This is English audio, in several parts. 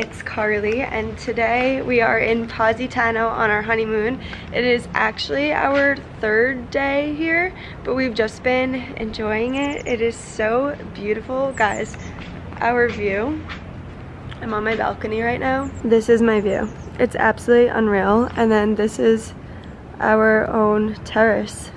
it's Carly, and today we are in Positano on our honeymoon. It is actually our third day here, but we've just been enjoying it. It is so beautiful. Guys, our view. I'm on my balcony right now. This is my view. It's absolutely unreal. And then this is our own terrace.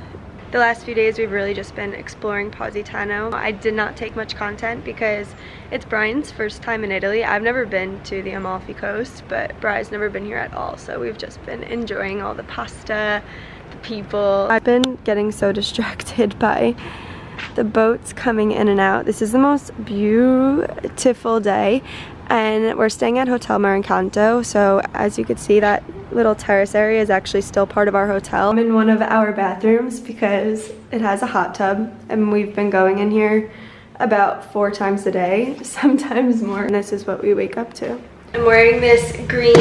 The last few days we've really just been exploring Positano. I did not take much content because it's Brian's first time in Italy. I've never been to the Amalfi Coast, but Brian's never been here at all. So we've just been enjoying all the pasta, the people. I've been getting so distracted by the boats coming in and out. This is the most beautiful day. And we're staying at Hotel Marincanto, so as you could see, that little terrace area is actually still part of our hotel. I'm in one of our bathrooms because it has a hot tub, and we've been going in here about 4 times a day, sometimes more. And this is what we wake up to. I'm wearing this green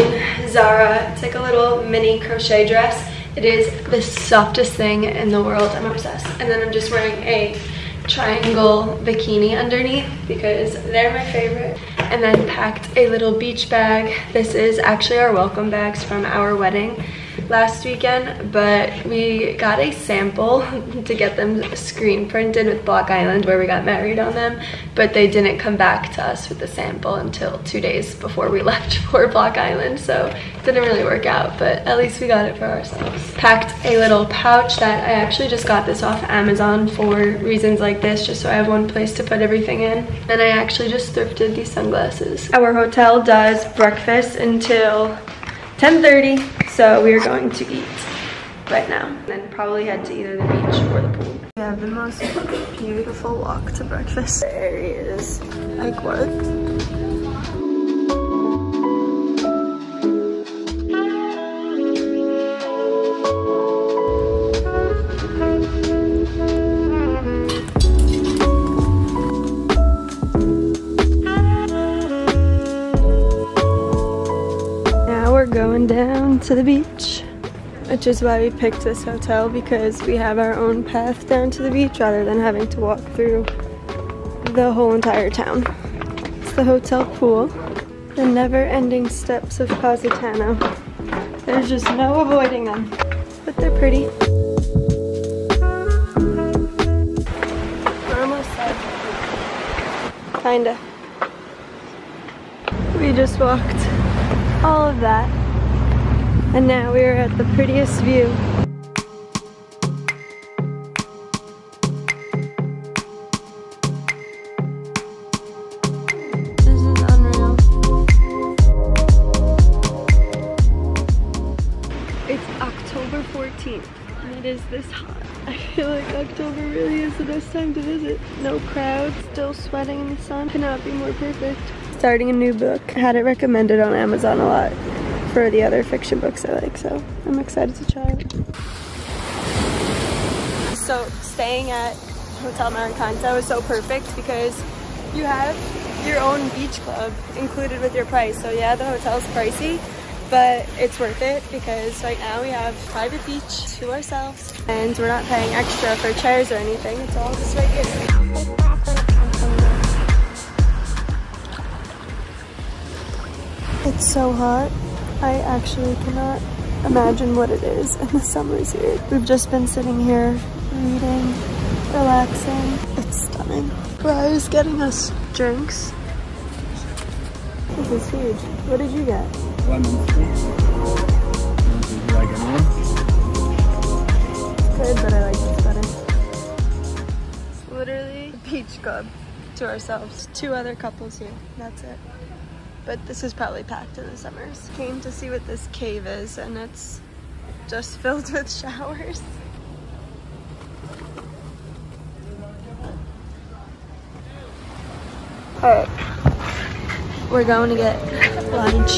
Zara. It's like a little mini crochet dress. It is the softest thing in the world. I'm obsessed. And then I'm just wearing a triangle bikini underneath because they're my favorite. And then packed a little beach bag. This is actually our welcome bags from our wedding last weekend, but we got a sample to get them screen printed with Block Island where we got married on them, but they didn't come back to us with the sample until 2 days before we left for Block Island, so it didn't really work out, but at least we got it for ourselves. Packed a little pouch that I actually just got this off Amazon for reasons like this, just so I have one place to put everything in. And I actually just thrifted these sunglasses. Our hotel does breakfast until 10:30, so we are going to eat right now, and then probably head to either the beach or the pool. We have the most beautiful walk to breakfast. There he is. Like what? Going down to the beach, which is why we picked this hotel, because we have our own path down to the beach rather than having to walk through the whole entire town. It's the hotel pool, the never-ending steps of Positano. There's just no avoiding them, but they're pretty. We're almost there. Kinda. We just walked all of that. And now we are at the prettiest view. This is unreal. It's October 14th, and it is this hot. I feel like October really is the best time to visit. No crowds, still sweating in the sun. Cannot be more perfect. Starting a new book. I had it recommended on Amazon a lot for the other fiction books I like, so I'm excited to try it. So staying at Hotel Marincanto is so perfect because you have your own beach club included with your price. So yeah, the hotel's pricey, but it's worth it because right now we have private beach to ourselves and we're not paying extra for chairs or anything. It's all just right here. It's so hot. I actually cannot imagine what it is in the summers here. We've just been sitting here reading, relaxing. It's stunning. Brian's getting us drinks. This is huge. What did you get? Good, but I like this better. It's literally a beach club to ourselves. 2 other couples here. That's it. But this is probably packed in the summers. Came to see what this cave is, and it's just filled with showers. All right, we're going to get lunch.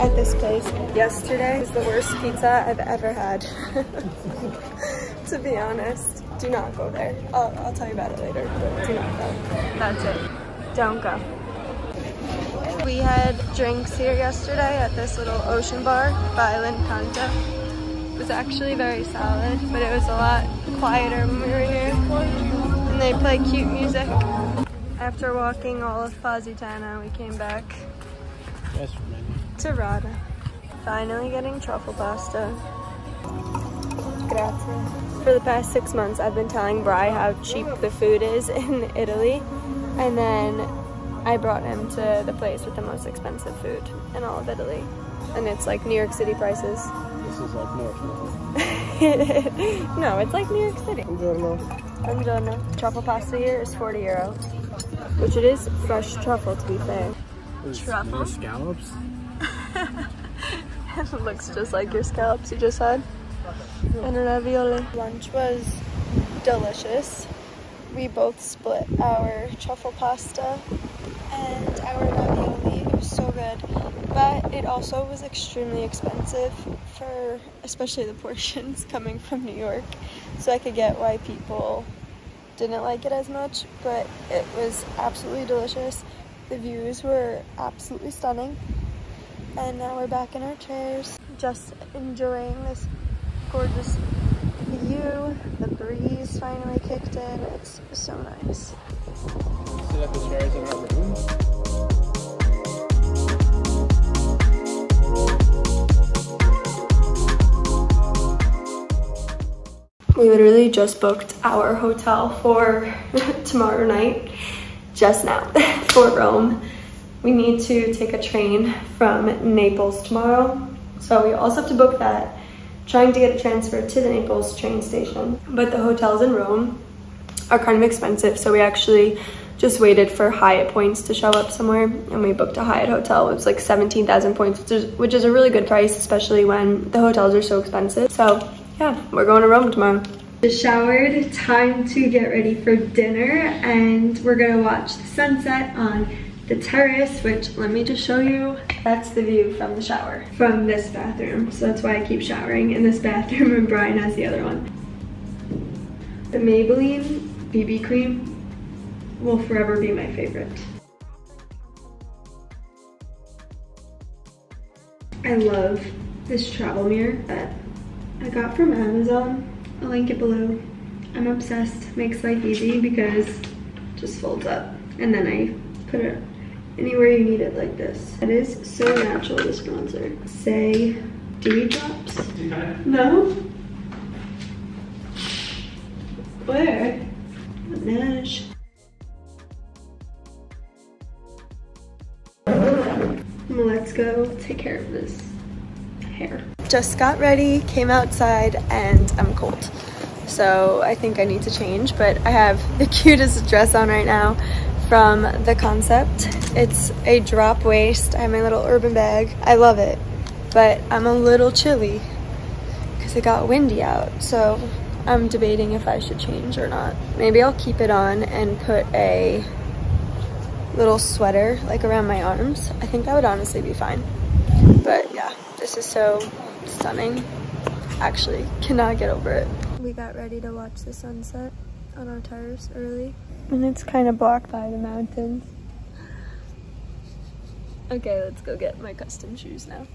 At this place yesterday was the worst pizza I've ever had. To be honest, do not go there. I'll tell you about it later, but do not go. That's it. Don't go. We had drinks here yesterday at this little ocean bar by Marincanto, was actually very solid, but it was a lot quieter when we were here. And they play cute music. After walking all of Positano, we came back to Rada. Finally getting truffle pasta. Grazie. For the past 6 months, I've been telling Bri how cheap the food is in Italy, and then I brought him to the place with the most expensive food in all of Italy, and it's like New York City prices. This is like North Italy. No, it's like New York City. Buongiorno. Buongiorno. Truffle pasta here is 40 euro, which it is fresh truffle, to be fair. Truffle? No scallops? It looks just like your scallops you just had. And ravioli. Lunch was delicious. We both split our truffle pasta and our ravioli. It was so good, but it also was extremely expensive for especially the portions coming from New York. So I could get why people didn't like it as much, but it was absolutely delicious. The views were absolutely stunning. And now we're back in our chairs, just enjoying this gorgeous view. The breeze finally kicked in. It's so nice. Sit up the chairs in our room. We literally just booked our hotel for tomorrow night, just now, for Rome. We need to take a train from Naples tomorrow, so we also have to book that. Trying to get a transfer to the Naples train station, but the hotels in Rome are kind of expensive, so we actually just waited for Hyatt points to show up somewhere, and we booked a Hyatt hotel. It was like 17,000 points, which is a really good price, especially when the hotels are so expensive. So yeah, we're going to Rome tomorrow. Just showered, time to get ready for dinner, and we're gonna watch the sunset on the terrace, which let me just show you. That's the view from the shower, from this bathroom. So that's why I keep showering in this bathroom, and Brian has the other one. The Maybelline BB cream will forever be my favorite. I love this travel mirror that I got from Amazon. I'll link it below. I'm obsessed. Makes life easy because it just folds up, and then I put it anywhere you need it, like this. It is so natural, this bronzer. Say dewy drops? No? Where? Nash. Let's go take care of this hair. Just got ready, came outside, and I'm cold. So I think I need to change, but I have the cutest dress on right now from The Concept. It's a drop waist. I have my little urban bag. I love it, but I'm a little chilly because it got windy out, so I'm debating if I should change or not. Maybe I'll keep it on and put a little sweater like around my arms. I think that would honestly be fine. But yeah, this is so stunning. Actually, cannot get over it. We got ready to watch the sunset on our terrace early. And it's kind of blocked by the mountains. Okay, let's go get my custom shoes now.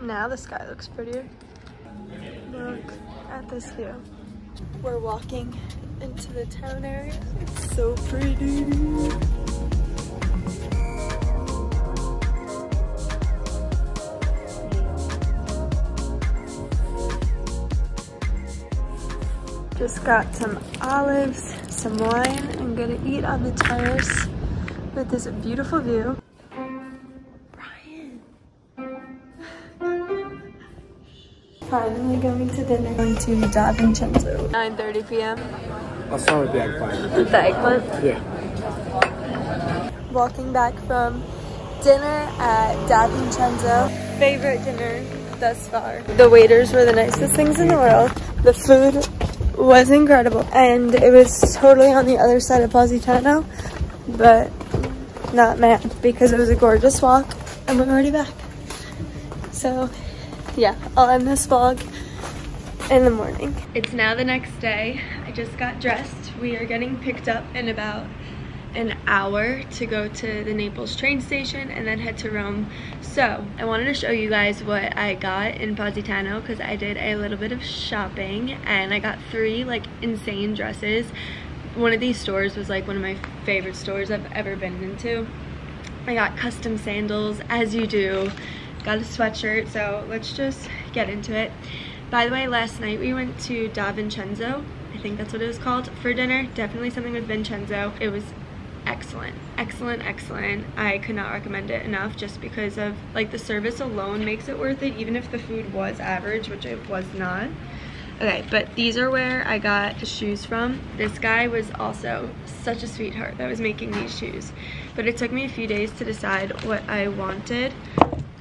Now the sky looks prettier. Look at this view. We're walking into the town area. It's so pretty. Just got some olives, some wine. I'm gonna eat on the terrace with this beautiful view. Brian. Finally going to dinner. Going to Da Vincenzo. 9:30 p.m. I'll start with the eggplant. With the eggplant? Yeah. Walking back from dinner at Da Vincenzo. Favorite dinner thus far. The waiters were the nicest things in the world. The food was incredible, and it was totally on the other side of Positano, but not mad because it was a gorgeous walk, and we're already back. So yeah, I'll end this vlog in the morning. It's now the next day. I just got dressed. We are getting picked up in about an hour to go to the Naples train station and then head to Rome. So I wanted to show you guys what I got in Positano because I did a little bit of shopping and I got three like insane dresses. One of these stores was like one of my favorite stores I've ever been into. I got custom sandals, as you do. Got a sweatshirt, so let's just get into it. By the way, last night we went to Da Vincenzo, I think that's what it was called, for dinner. Definitely something with Vincenzo. It was excellent, excellent, excellent. I could not recommend it enough just because of like the service alone makes it worth it, even if the food was average, which it was not. Okay, but these are where I got the shoes from. This guy was also such a sweetheart that was making these shoes. But it took me a few days to decide what I wanted.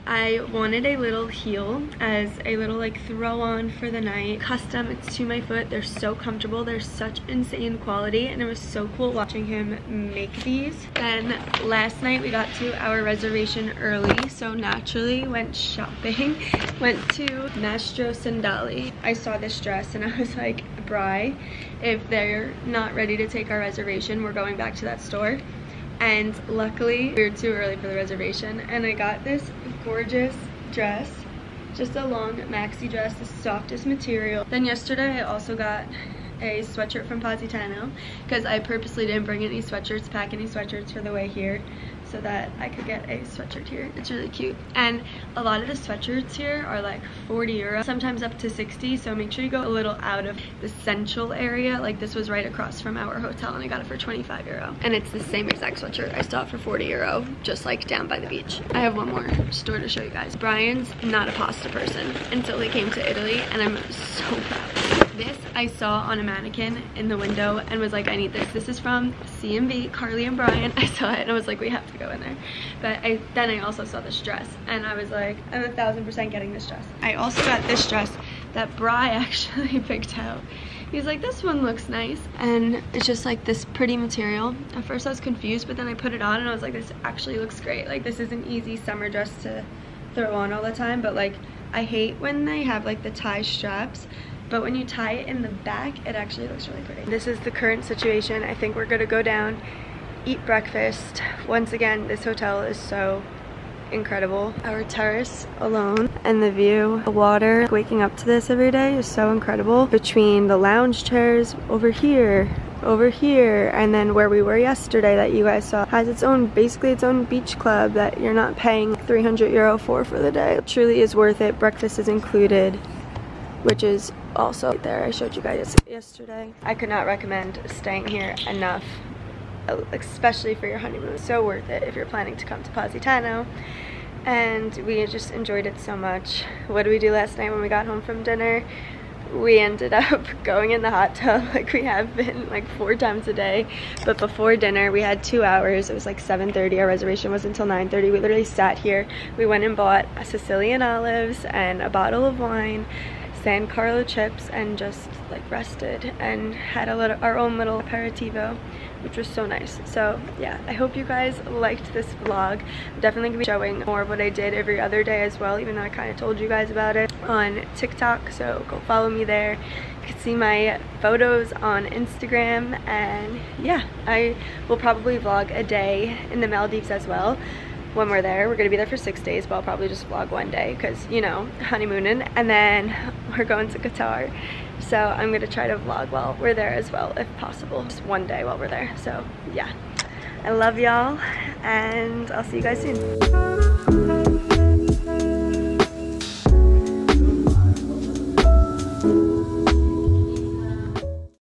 I wanted a little heel as a little like throw on for the night. Custom, it's to my foot. They're so comfortable. They're such insane quality and it was so cool watching him make these. Then last night we got to our reservation early, so naturally went shopping. Went to Mastro Sandali. I saw this dress and I was like, Bri, if they're not ready to take our reservation, we're going back to that store. And luckily we were too early for the reservation and I got this gorgeous dress, just a long maxi dress, the softest material. Then yesterday I also got a sweatshirt from Positano because I purposely didn't bring any sweatshirts, pack any sweatshirts for the way here so that I could get a sweatshirt here. It's really cute. And a lot of the sweatshirts here are like 40 euros, sometimes up to 60, so make sure you go a little out of the central area. Like this was right across from our hotel and I got it for 25 euro. And it's the same exact sweatshirt. I saw it for 40 euro, just like down by the beach. I have one more store to show you guys. Brian's not a pasta person until he came to Italy and I'm so proud. This I saw on a mannequin in the window and was like, I need this. This is from CMB, Carly and Brian. I saw it and I was like, we have to go in there. But then I also saw this dress and I was like, I'm 1000% getting this dress. I also got this dress that Bri actually picked out. He's like, this one looks nice. And it's just like this pretty material. At first I was confused, but then I put it on and I was like, this actually looks great. Like this is an easy summer dress to throw on all the time. But like, I hate when they have like the tie straps, but when you tie it in the back, it actually looks really pretty. This is the current situation. I think we're gonna go down, eat breakfast. Once again, this hotel is so incredible. Our terrace alone and the view, the water, waking up to this every day is so incredible. Between the lounge chairs over here, and then where we were yesterday that you guys saw has its own, basically its own beach club that you're not paying 300 euro for the day. It truly is worth it. Breakfast is included, which is also there. I showed you guys yesterday. I could not recommend staying here enough, especially for your honeymoon. So worth it if you're planning to come to Positano. And we just enjoyed it so much. What did we do last night when we got home from dinner? We ended up going in the hot tub like we have been like 4 times a day. But before dinner, we had 2 hours. It was like 7:30. Our reservation was until 9:30. We literally sat here. We went and bought Sicilian olives and a bottle of wine, San Carlo chips, and just like rested and had a little, our own little aperitivo, which was so nice. So yeah, I hope you guys liked this vlog. I'm definitely gonna be showing more of what I did every other day as well, even though I kind of told you guys about it on TikTok, so go follow me there. You can see my photos on Instagram, and yeah, I will probably vlog a day in the Maldives as well. When we're there, we're gonna be there for 6 days, but I'll probably just vlog one day because, you know, honeymooning, and then we're going to Qatar, so I'm gonna try to vlog while we're there as well if possible, just one day while we're there. So yeah, I love y'all and I'll see you guys soon.